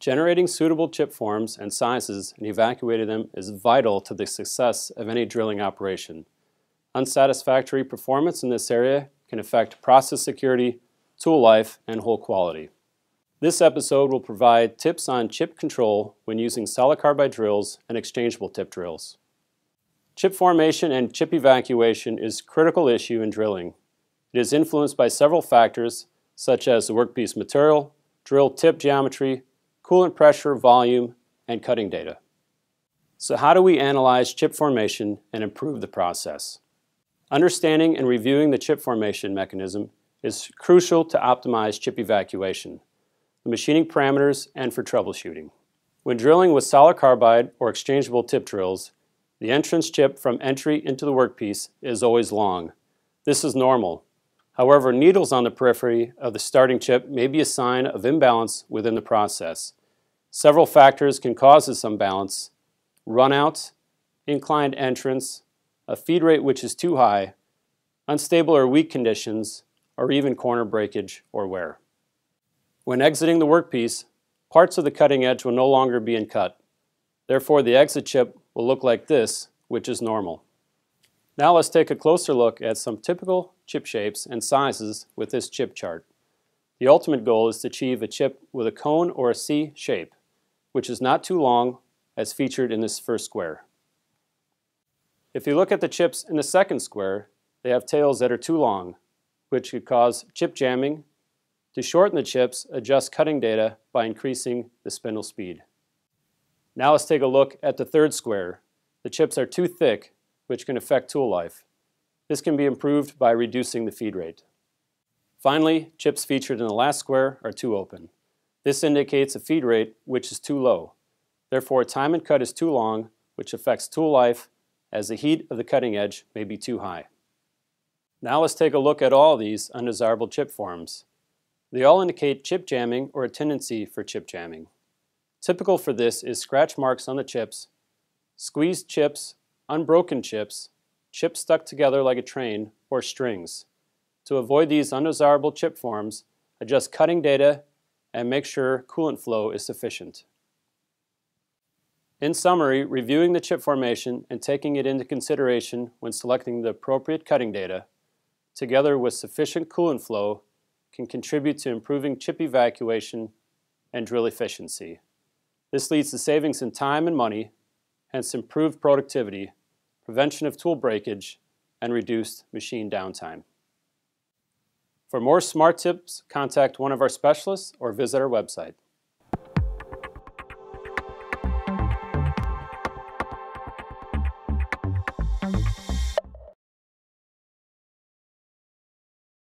Generating suitable chip forms and sizes and evacuating them is vital to the success of any drilling operation. Unsatisfactory performance in this area can affect process security, tool life, and hole quality. This episode will provide tips on chip control when using solid carbide drills and exchangeable tip drills. Chip formation and chip evacuation is a critical issue in drilling. It is influenced by several factors such as the workpiece material, drill tip geometry, coolant pressure, volume, and cutting data. So how do we analyze chip formation and improve the process? Understanding and reviewing the chip formation mechanism is crucial to optimize chip evacuation, the machining parameters, and for troubleshooting. When drilling with solid carbide or exchangeable tip drills, the entrance chip from entry into the workpiece is always long. This is normal. However, needles on the periphery of the starting chip may be a sign of imbalance within the process. Several factors can cause this imbalance: runout, inclined entrance, a feed rate which is too high, unstable or weak conditions, or even corner breakage or wear. When exiting the workpiece, parts of the cutting edge will no longer be cut. Therefore, the exit chip will look like this, which is normal. Now let's take a closer look at some typical chip shapes and sizes with this chip chart. The ultimate goal is to achieve a chip with a cone or a C shape, which is not too long, as featured in this first square. If you look at the chips in the second square, they have tails that are too long, which could cause chip jamming. To shorten the chips, adjust cutting data by increasing the spindle speed. Now let's take a look at the third square. The chips are too thick, which can affect tool life. This can be improved by reducing the feed rate. Finally, chips featured in the last square are too open. This indicates a feed rate which is too low. Therefore, time and cut is too long, which affects tool life, as the heat of the cutting edge may be too high. Now let's take a look at all these undesirable chip forms. They all indicate chip jamming or a tendency for chip jamming. Typical for this is scratch marks on the chips, squeezed chips, unbroken chips, chips stuck together like a train, or strings. To avoid these undesirable chip forms, adjust cutting data and make sure coolant flow is sufficient. In summary, reviewing the chip formation and taking it into consideration when selecting the appropriate cutting data, together with sufficient coolant flow, can contribute to improving chip evacuation and drill efficiency. This leads to savings in time and money, hence improved productivity, prevention of tool breakage, and reduced machine downtime. For more smart tips, contact one of our specialists or visit our website.